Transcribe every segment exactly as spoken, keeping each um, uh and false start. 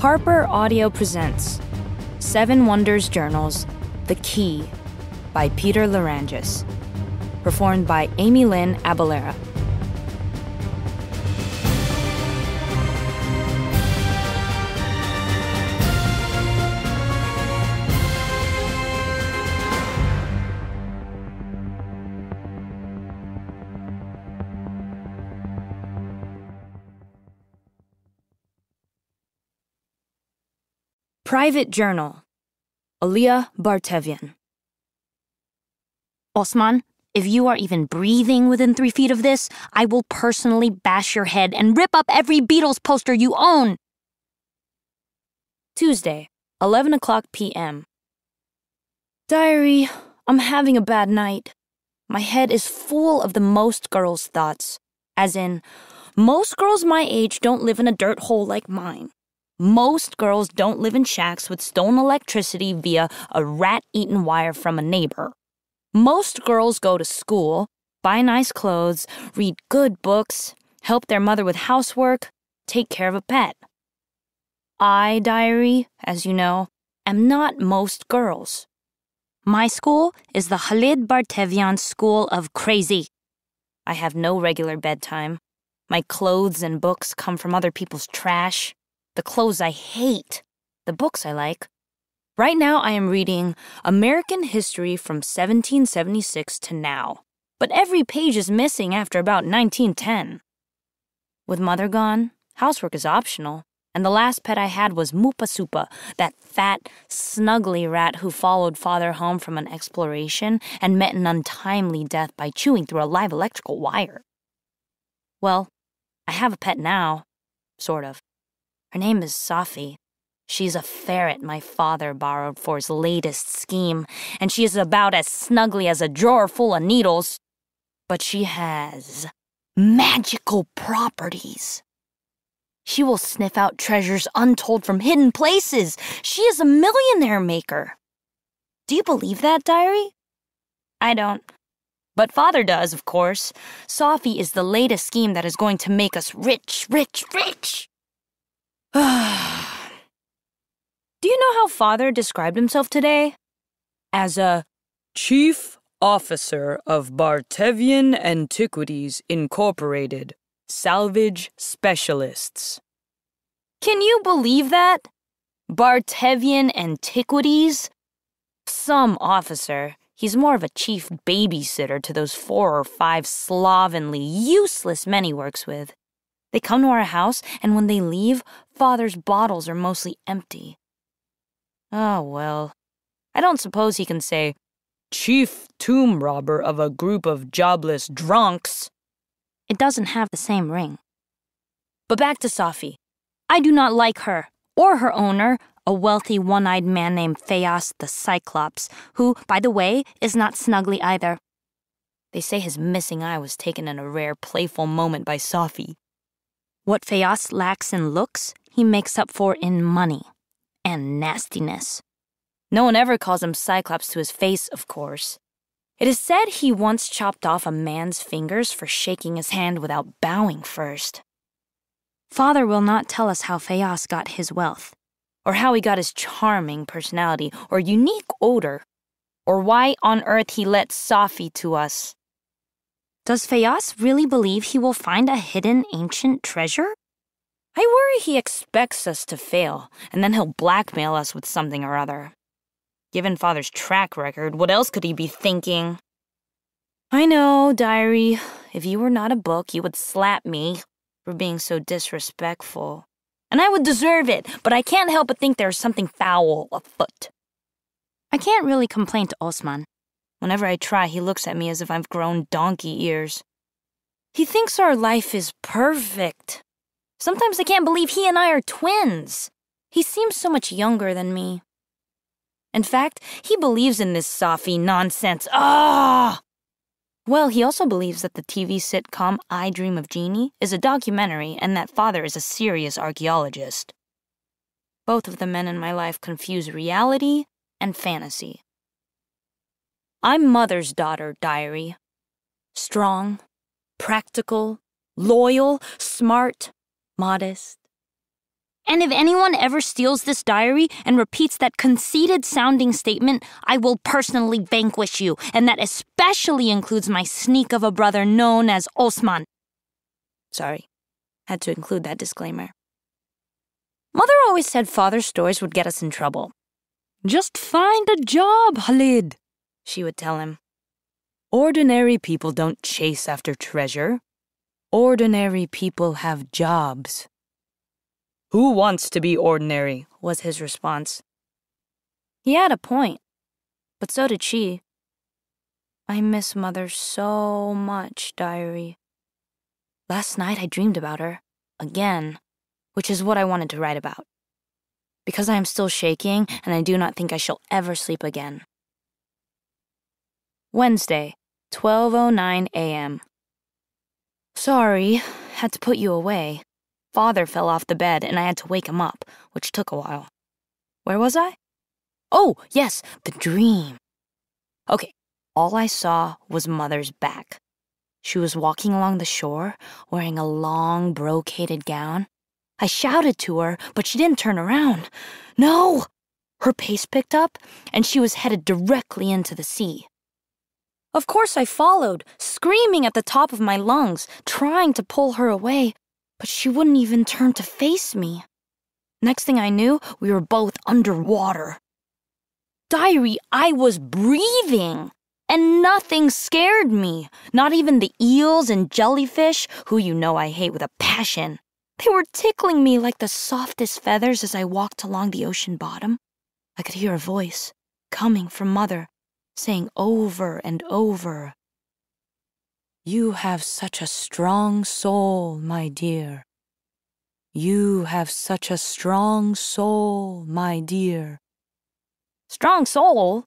Harper Audio presents Seven Wonders Journals, The Key by Peter Lerangis, performed by Amielynn Abellera. Private Journal, Aliyah Bar Tevyan. Osman, if you are even breathing within three feet of this, I will personally bash your head and rip up every Beatles poster you own. Tuesday, eleven o'clock p m Diary, I'm having a bad night. My head is full of the most girls' thoughts. As in, most girls my age don't live in a dirt hole like mine. Most girls don't live in shacks with stone electricity via a rat-eaten wire from a neighbor. Most girls go to school, buy nice clothes, read good books, help their mother with housework, take care of a pet. I, diary, as you know, am not most girls. My school is the Khalid Bar-Tevyan School of Crazy. I have no regular bedtime. My clothes and books come from other people's trash. The clothes I hate, the books I like. Right now I am reading American History from seventeen seventy-six to now, but every page is missing after about nineteen ten. With mother gone, housework is optional, and the last pet I had was Mupa Supa, that fat, snuggly rat who followed father home from an exploration and met an untimely death by chewing through a live electrical wire. Well, I have a pet now, sort of. Her name is Safi. She's a ferret my father borrowed for his latest scheme, and she is about as snuggly as a drawer full of needles. But she has magical properties. She will sniff out treasures untold from hidden places. She is a millionaire maker. Do you believe that, diary? I don't. But father does, of course. Safi is the latest scheme that is going to make us rich, rich, rich. Do you know how father described himself today? As a chief officer of Bar-Tevyan Antiquities Incorporated, salvage specialists. Can you believe that? Bar-Tevyan Antiquities? Some officer. He's more of a chief babysitter to those four or five slovenly, useless men he works with. They come to our house, and when they leave, father's bottles are mostly empty. Oh, well. I don't suppose he can say, chief tomb robber of a group of jobless drunks. It doesn't have the same ring. But back to Safi. I do not like her, or her owner, a wealthy one-eyed man named Phaeas the Cyclops, who, by the way, is not snuggly either. They say his missing eye was taken in a rare, playful moment by Safi. What Phaeas lacks in looks, he makes up for in money and nastiness. No one ever calls him Cyclops to his face, of course. It is said he once chopped off a man's fingers for shaking his hand without bowing first. Father will not tell us how Phaeas got his wealth, or how he got his charming personality or unique odor, or why on earth he let Safi to us. Does Phaeas really believe he will find a hidden ancient treasure? I worry he expects us to fail, and then he'll blackmail us with something or other. Given father's track record, what else could he be thinking? I know, diary, if you were not a book, you would slap me for being so disrespectful. And I would deserve it, but I can't help but think there is something foul afoot. I can't really complain to Osman. Whenever I try, he looks at me as if I've grown donkey ears. He thinks our life is perfect. Sometimes I can't believe he and I are twins. He seems so much younger than me. In fact, he believes in this Safi nonsense. Ah! Well, he also believes that the T V sitcom I Dream of Jeannie is a documentary and that father is a serious archaeologist. Both of the men in my life confuse reality and fantasy. I'm mother's daughter, diary. Strong, practical, loyal, smart, modest. And if anyone ever steals this diary and repeats that conceited-sounding statement, I will personally vanquish you, and that especially includes my sneak of a brother known as Osman. Sorry, had to include that disclaimer. Mother always said father's stories would get us in trouble. Just find a job, Khalid, she would tell him. Ordinary people don't chase after treasure. Ordinary people have jobs. Who wants to be ordinary? Was his response. He had a point, but so did she. I miss Mother so much, diary. Last night I dreamed about her, again, which is what I wanted to write about. Because I am still shaking, and I do not think I shall ever sleep again. Wednesday, twelve oh nine a m Sorry, had to put you away. Father fell off the bed, and I had to wake him up, which took a while. Where was I? Oh, yes, the dream. Okay, all I saw was Mother's back. She was walking along the shore, wearing a long brocaded gown. I shouted to her, but she didn't turn around. No! Her pace picked up, and she was headed directly into the sea. Of course I followed, screaming at the top of my lungs, trying to pull her away, but she wouldn't even turn to face me. Next thing I knew, we were both underwater. Diary, I was breathing, and nothing scared me. Not even the eels and jellyfish, who you know I hate with a passion. They were tickling me like the softest feathers as I walked along the ocean bottom. I could hear a voice coming from Mother, saying over and over, "You have such a strong soul, my dear. You have such a strong soul, my dear." Strong soul?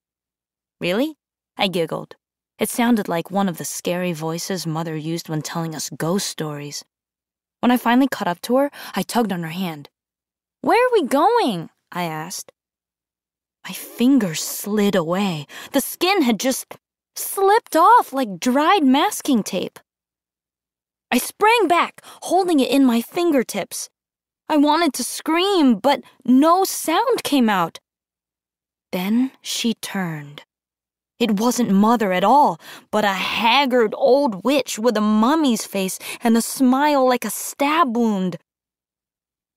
Really? I giggled. It sounded like one of the scary voices Mother used when telling us ghost stories. When I finally caught up to her, I tugged on her hand. "Where are we going?" I asked. My fingers slid away. The skin had just slipped off like dried masking tape. I sprang back, holding it in my fingertips. I wanted to scream, but no sound came out. Then she turned. It wasn't Mother at all, but a haggard old witch with a mummy's face and a smile like a stab wound.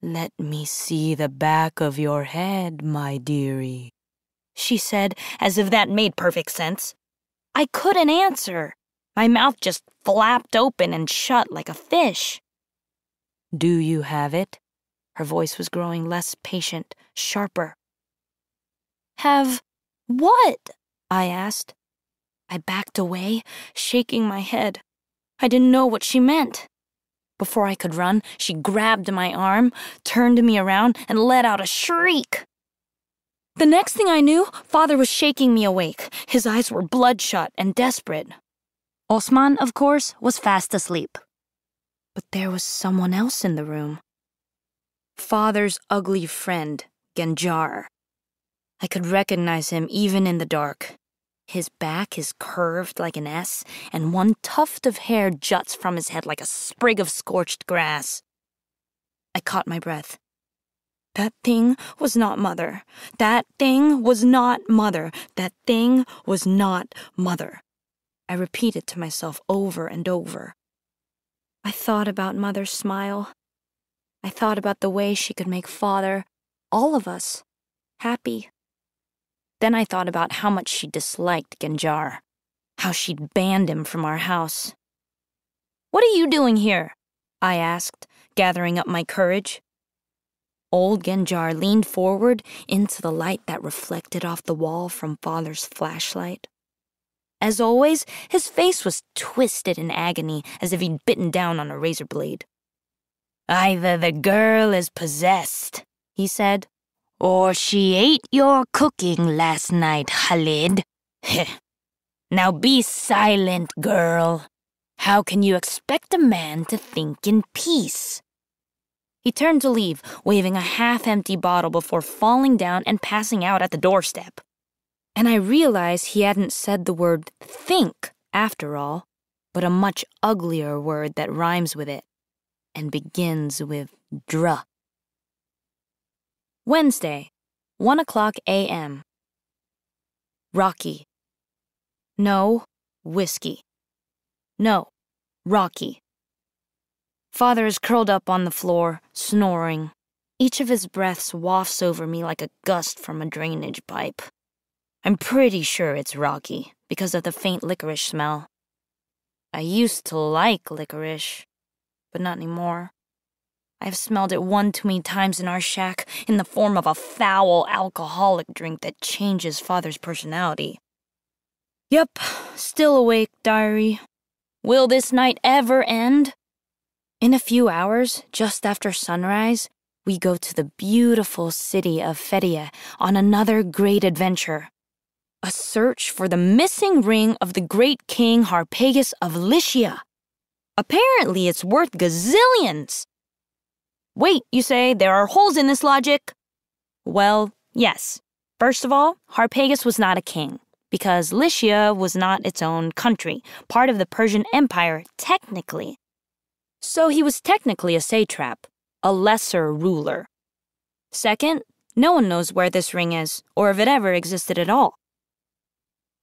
"Let me see the back of your head, my dearie," she said, as if that made perfect sense. I couldn't answer. My mouth just flapped open and shut like a fish. "Do you have it?" Her voice was growing less patient, sharper. "Have what?" I asked. I backed away, shaking my head. I didn't know what she meant. Before I could run, she grabbed my arm, turned me around, and let out a shriek. The next thing I knew, Father was shaking me awake. His eyes were bloodshot and desperate. Osman, of course, was fast asleep. But there was someone else in the room. Father's ugly friend, Ganjar. I could recognize him even in the dark. His back is curved like an S, and one tuft of hair juts from his head like a sprig of scorched grass. I caught my breath. That thing was not Mother. That thing was not Mother. That thing was not Mother. I repeated to myself over and over. I thought about Mother's smile. I thought about the way she could make Father, all of us, happy. Then I thought about how much she disliked Ganjar, how she'd banned him from our house. "What are you doing here?" I asked, gathering up my courage. Old Ganjar leaned forward into the light that reflected off the wall from Father's flashlight. As always, his face was twisted in agony as if he'd bitten down on a razor blade. "Either the girl is possessed," he said, "or she ate your cooking last night, Khalid. Now be silent, girl. How can you expect a man to think in peace?" He turned to leave, waving a half-empty bottle before falling down and passing out at the doorstep. And I realized he hadn't said the word think, after all, but a much uglier word that rhymes with it and begins with dra. Wednesday, one o'clock a m Rocky. No, whiskey. No, Rocky. Father is curled up on the floor, snoring. Each of his breaths wafts over me like a gust from a drainage pipe. I'm pretty sure it's Rocky, because of the faint licorice smell. I used to like licorice, but not anymore. I've smelled it one too many times in our shack in the form of a foul alcoholic drink that changes Father's personality. Yep, still awake, diary. Will this night ever end? In a few hours, just after sunrise, we go to the beautiful city of Fedia on another great adventure. A search for the missing ring of the great king Harpagus of Lycia. Apparently it's worth gazillions. Wait, you say, there are holes in this logic? Well, yes. First of all, Harpagus was not a king, because Lycia was not its own country, part of the Persian Empire, technically. So he was technically a satrap, a lesser ruler. Second, no one knows where this ring is, or if it ever existed at all.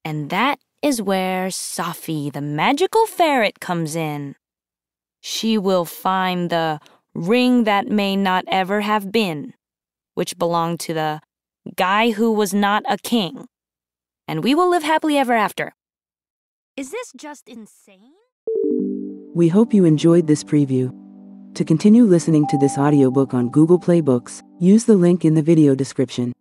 And that is where Safi, the magical ferret, comes in. She will find the ring that may not ever have been, which belonged to the guy who was not a king. And we will live happily ever after. Is this just insane? We hope you enjoyed this preview. To continue listening to this audiobook on Google Play Books, use the link in the video description.